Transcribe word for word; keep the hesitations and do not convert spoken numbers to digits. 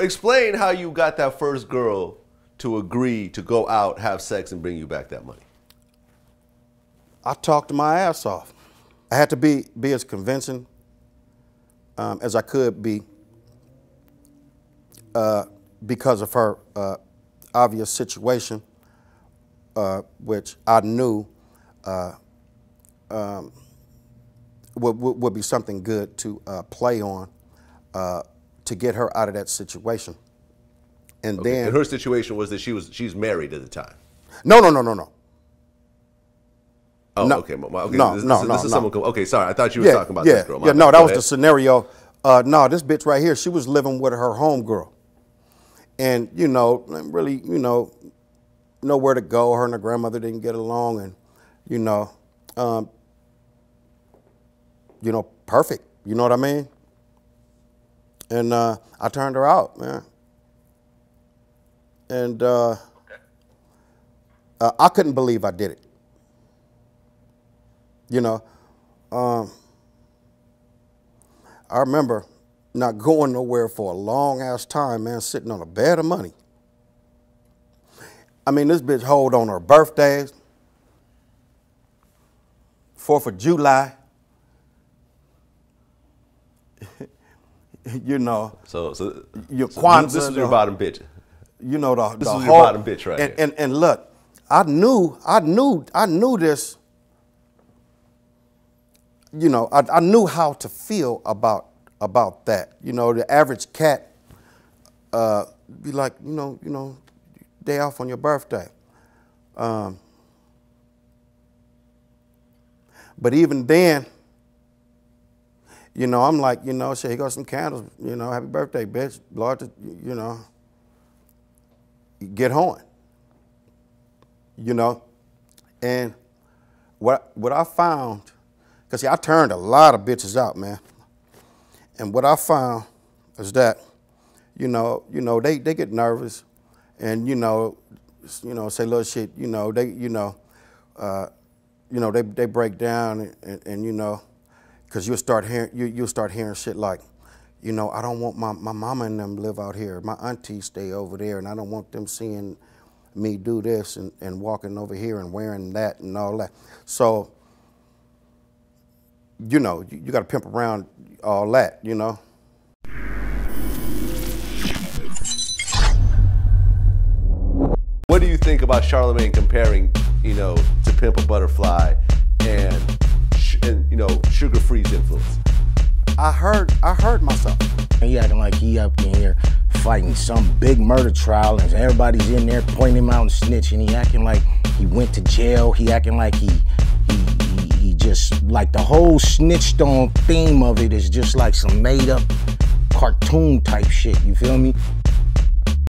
Explain how you got that first girl to agree to go out, have sex, and bring you back that money. I talked my ass off. I had to be, be as convincing um, as I could be uh, because of her uh, obvious situation, uh, which I knew uh, um, would, would be something good to uh, play on uh, to get her out of that situation. And okay. then and her situation was that she was she's married at the time. No, no, no, no, no. Oh, no, okay. okay. No, this, no, this, no, this is no. someone. Okay, sorry. I thought you were yeah, talking about yeah, this girl. My yeah, no, that was the scenario. Uh, no, this bitch right here, she was living with her homegirl. And, you know, really, you know, nowhere to go. Her and her grandmother didn't get along. And, you know, um, you know, perfect. You know what I mean? And uh, I turned her out, man. And uh, okay. uh, I couldn't believe I did it. You know, um, I remember not going nowhere for a long ass time, man, sitting on a bed of money. I mean, this bitch hold on her birthdays, fourth of July. You know. So, so, your so Kwanzaa, this is your bottom bitch. You know, the, this the is whole, your bottom bitch right and, here. And, and look, I knew, I knew, I knew this. You know, I, I knew how to feel about about that. You know, the average cat uh, be like, you know, you know, day off on your birthday. Um, but even then, you know, I'm like, you know, shit, here goes some candles. You know, happy birthday, bitch. Lord, you know, get on. You know, and what what I found. Because, see, I turned a lot of bitches out, man. And what I found is that, you know, you know, they, they get nervous and, you know, you know, say little shit, you know, they, you know, uh, you know, they, they break down and, and, and you know, because you'll start hearing, you, you'll start hearing shit like, you know, I don't want my, my mama and them live out here. My auntie stay over there and I don't want them seeing me do this and, and walking over here and wearing that and all that. So, you know, you, you got to pimp around all that, you know. What do you think about Charlamagne comparing, you know, to Pimp a Butterfly and, and you know, Suga Free's influence? I heard, I heard myself. And he acting like he up in here fighting some big murder trial and everybody's in there pointing him out and snitching. He acting like he went to jail. He acting like he... Just like the whole snitched on theme of it is just like some made up cartoon type shit, you feel me?